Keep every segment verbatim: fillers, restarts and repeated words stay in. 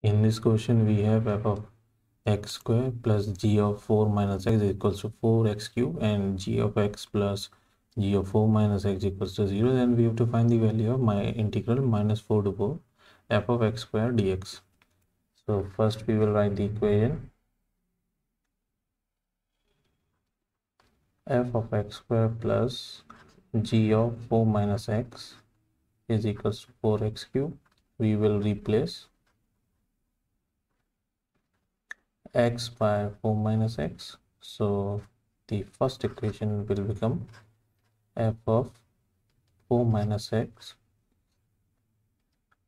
In this question we have f of x square plus g of four minus x is equals to four x cube, and g of x plus g of four minus x equals to zero. Then we have to find the value of my integral minus four to four f of x square dx. So first we will write the equation. F of x square plus g of four minus x is equals to four x cube. We will replace x by four minus x. So the first equation will become f of four minus x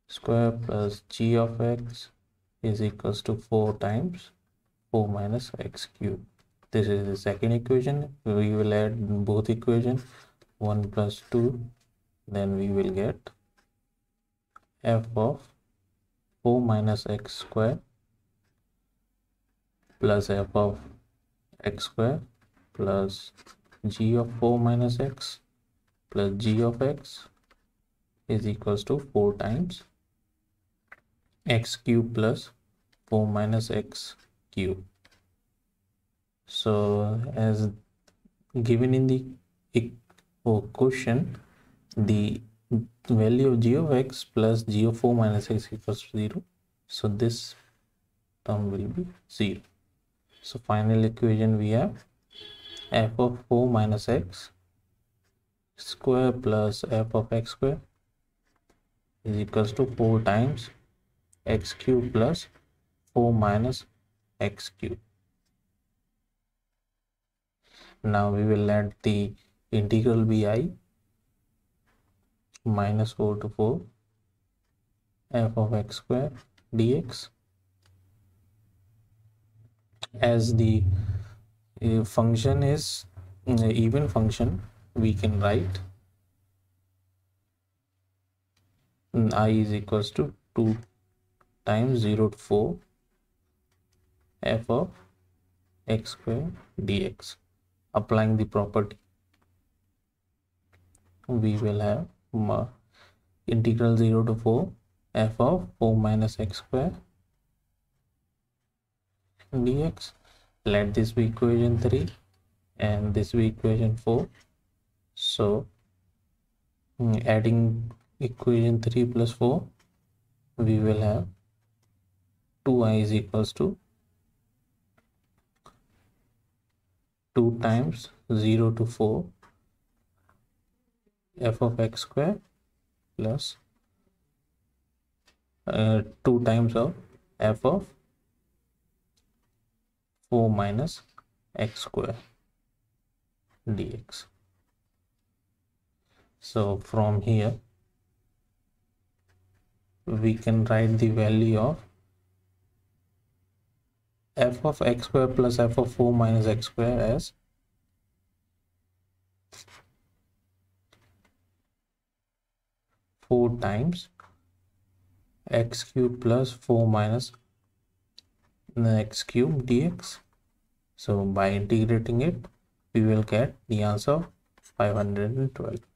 square plus g of x is equals to four times four minus x cube. This is the second equation. We will add both equations, one plus two, then we will get f of four minus x square plus f of x square plus g of four minus x plus g of x is equals to four times x cube plus four minus x cube. So as given in the question, the value of g of x plus g of four minus x equals to zero. So this term will be zero. So final equation we have f of four minus x square plus f of x square is equals to four times x cube plus four minus x cube. Now we will add the integral bi minus four to four f of x square dx. As the uh, function is uh, even function, we can write I is equals to two times zero to four f of x square dx. Applying the property, we will have uh, integral zero to four f of four minus x square dx. Let this be equation three and this be equation four. So mm, adding equation three plus four, we will have two i is equals to two times zero to four f of x square plus uh, two times of f of four minus x square dx. So from here we can write the value of f of x square plus f of four minus x square as four times x cube plus four minus x cube dx. So by integrating it, we will get the answer of five hundred twelve.